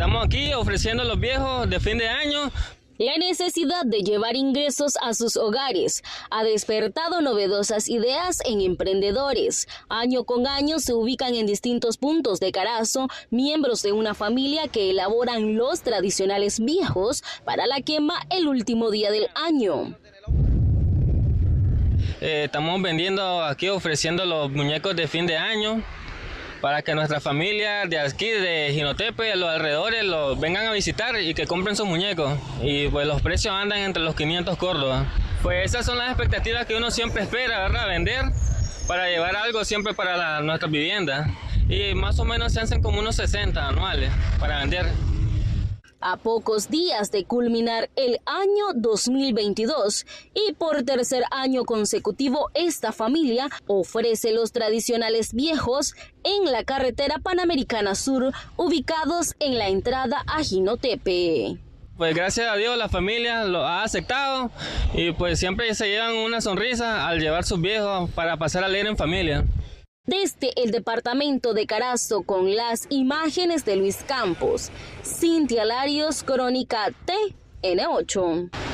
Estamos aquí ofreciendo a los viejos de fin de año. La necesidad de llevar ingresos a sus hogares ha despertado novedosas ideas en emprendedores. Año con año se ubican en distintos puntos de Carazo miembros de una familia que elaboran los tradicionales viejos para la quema el último día del año. Estamos vendiendo aquí, ofreciendo los muñecos de fin de año para que nuestra familia de aquí, de Jinotepe, a los alrededores, los vengan a visitar y que compren sus muñecos. Y pues los precios andan entre los 500 córdobas. Pues esas son las expectativas que uno siempre espera, ¿verdad? Vender para llevar algo siempre para nuestra vivienda. Y más o menos se hacen como unos 60 anuales para vender. A pocos días de culminar el año 2022 y por tercer año consecutivo esta familia ofrece los tradicionales viejos en la carretera Panamericana Sur, ubicados en la entrada a Jinotepe. Pues gracias a Dios la familia lo ha aceptado y pues siempre se llevan una sonrisa al llevar sus viejos para pasar alegre en familia. Desde el departamento de Carazo, con las imágenes de Luis Campos, Cintia Larios, Crónica TN8.